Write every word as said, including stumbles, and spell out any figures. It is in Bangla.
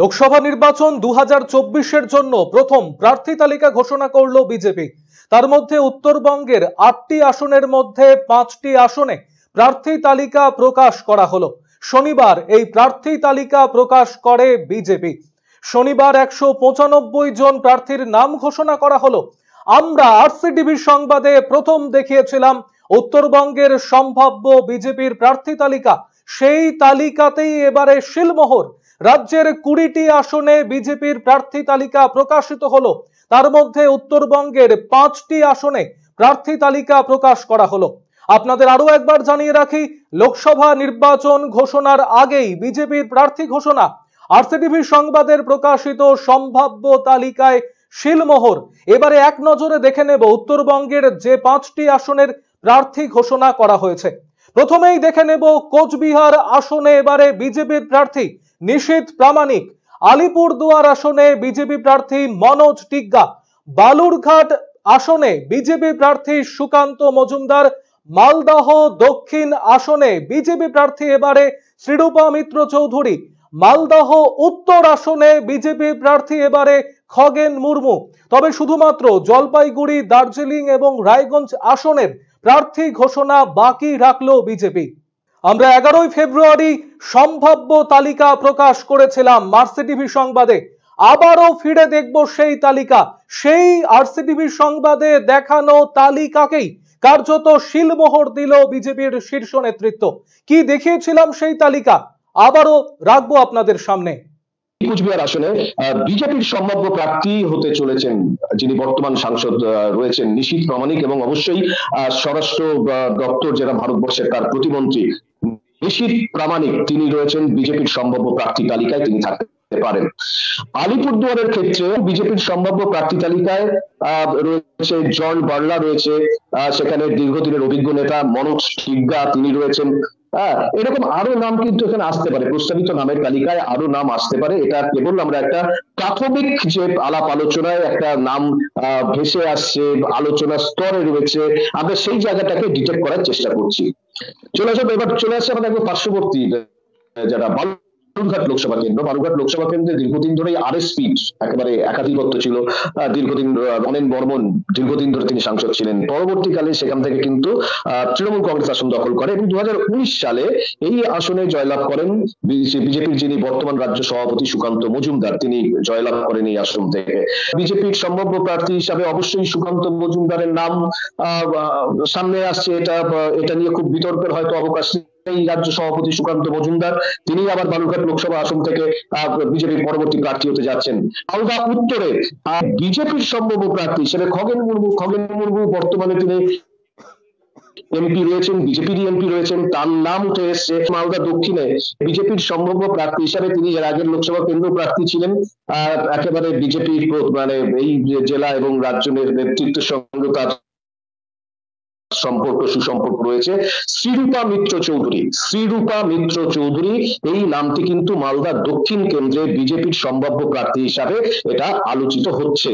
লোকসভা নির্বাচন দু হাজার চব্বিশের জন্য প্রথম প্রার্থী তালিকা ঘোষণা করল বিজেপি। তার মধ্যে উত্তরবঙ্গের আটটি আসনের মধ্যে পাঁচটি আসনে প্রার্থী তালিকা প্রকাশ করা হলো। শনিবার এই প্রার্থী তালিকা প্রকাশ করে বিজেপি। শনিবার একশো পঁচানব্বই জন প্রার্থীর নাম ঘোষণা করা হলো। আমরা আরসি টিভির সংবাদে প্রথম দেখিয়েছিলাম উত্তরবঙ্গের সম্ভাব্য বিজেপির প্রার্থী তালিকা, সেই তালিকাতেই এবারে শিলমোহর। রাজ্যের কুড়িটি আসনে বিজেপির প্রার্থী তালিকা প্রকাশিত হলো। তার মধ্যে উত্তরবঙ্গের পাঁচটি আসনে প্রার্থী তালিকা প্রকাশ করা হলো। আপনাদের আরো একবার জানিয়ে রাখি, লোকসভা নির্বাচন ঘোষণার আগেই বিজেপির প্রার্থী ঘোষণা। আরসিটিভি সংবাদের প্রকাশিত সম্ভাব্য তালিকায় শিলমোহর। এবারে এক নজরে দেখে নেব উত্তরবঙ্গের যে পাঁচটি আসনের প্রার্থী ঘোষণা করা হয়েছে। প্রথমেই দেখে নেব কোচবিহার আসনে এবারে বিজেপির প্রার্থী নিশীথ প্রামাণিক, আলিপুরদুয়ার আসনে বিজেপি প্রার্থী মনোজ টিগ্গা, বালুরঘাট আসনে বিজেপি প্রার্থী সুকান্ত মজুমদার, মালদহ দক্ষিণ আসনে বিজেপি প্রার্থী এবারে শ্রীরূপা মিত্র চৌধুরী, মালদহ উত্তর আসনে বিজেপি প্রার্থী এবারে খগেন মুর্মু। তবে শুধুমাত্র জলপাইগুড়ি, দার্জিলিং এবং রায়গঞ্জ আসনের প্রার্থী ঘোষণা বাকি রাখলো বিজেপি। আমরা এগারোই ফেব্রুয়ারি সম্ভাব্য তালিকা প্রকাশ করেছিলাম আরসিটিভি সংবাদে। আবারও ফিরে দেখব সেই তালিকা। সেই আরসিটিভি সংবাদে দেখানো তালিকাকেই কার্যত শিলমোহর দিল বিজেপির শীর্ষ নেতৃত্ব। কি দেখিয়েছিলাম সেই তালিকা আবারও রাখবো আপনাদের সামনে। কোচবিহার আসনে বিজেপির সম্ভাব্য প্রার্থী হতে চলেছেন যিনি বর্তমান সাংসদ রয়েছেন নিশীথ প্রামাণিক, এবং অবশ্যই স্বরাষ্ট্র দপ্তর যেটা ভারতবর্ষের তার প্রতিমন্ত্রী নিশীথ প্রামাণিক, তিনি রয়েছেন বিজেপির সম্ভাব্য প্রার্থী তালিকায়, তিনি থাকতে পারেন। আলিপুরদুয়ারের ক্ষেত্রে বিজেপির সম্ভাব্য প্রার্থী তালিকায় আহ রয়েছে জন বার্লা রয়েছে, সেখানে দীর্ঘদিনের অভিজ্ঞ নেতা মনোজ টিগ্গা তিনি রয়েছেন। হ্যাঁ, এরকম আরো নাম কিন্তু এখানে আসতে পারে, প্রস্তাবিত নামের তালিকায় আরো নাম আসতে পারে। এটা কেবল আমরা একটা প্রাথমিক যে আলাপ আলোচনায় একটা নাম ভেসে আসছে, আলোচনা স্তরে রয়েছে, আমরা সেই জায়গাটাকে ডিটেক্ট করার চেষ্টা করছি। চলে আসব এবার চলে আসছে আমাদের একদম পার্শ্ববর্তী যারা বালুরঘাট লোকসভা কেন্দ্র। বালুরঘাট লোকসভা কেন্দ্রে দীর্ঘদিন ধরে আর এস পি একেবারে একাধিপত্য ছিল। দীর্ঘদিন অনিল বর্মন দীর্ঘদিন ধরে তিনি সাংসদ ছিলেন। পরবর্তীকালে সেখান থেকে কিন্তু তৃণমূল কংগ্রেস আসন দখল করে এবং দু হাজার উনিশ সালে এই আসনে জয়লাভ করেন বিজেপির যিনি বর্তমান রাজ্য সভাপতি সুকান্ত মজুমদার, তিনি জয়লাভ করেন এই আসন থেকে। বিজেপির সম্ভাব্য প্রার্থী হিসাবে অবশ্যই সুকান্ত মজুমদারের নাম সামনে আসছে। এটা এটা নিয়ে খুব বিতর্কের হয়তো অবকাশ। এই রাজ্য সভাপতি সুকান্ত মজুমদার তিনি আবার বালুরঘাট লোকসভা আসন থেকে বিজেপির পরবর্তী প্রার্থী হতে যাচ্ছেন। আলাদা উত্তরে বিজেপির সম্ভাব্য প্রার্থী হিসেবে খগেন মুর্মু। খগেন মুর্মু বর্তমানে তিনি এমপি রয়েছেন, বিজেপির এমপি রয়েছেন, তার নাম উঠে এসছে। মালদা দক্ষিণে বিজেপির সম্ভাব্য প্রার্থী হিসাবে তিনি এর আগের লোকসভা কেন্দ্র প্রার্থী ছিলেন। আহ একেবারে বিজেপির মানে এই জেলা এবং রাজ্য নেতৃত্বের সঙ্গে তার সম্পর্ক সুসম্পর্ক রয়েছে। শ্রীরূপা মিত্র চৌধুরী শ্রীরূপা মিত্র চৌধুরী এই নামটি কিন্তু মালদা দক্ষিণ কেন্দ্রে বিজেপির সম্ভাব্য প্রার্থী হিসাবে এটা আলোচিত হচ্ছে।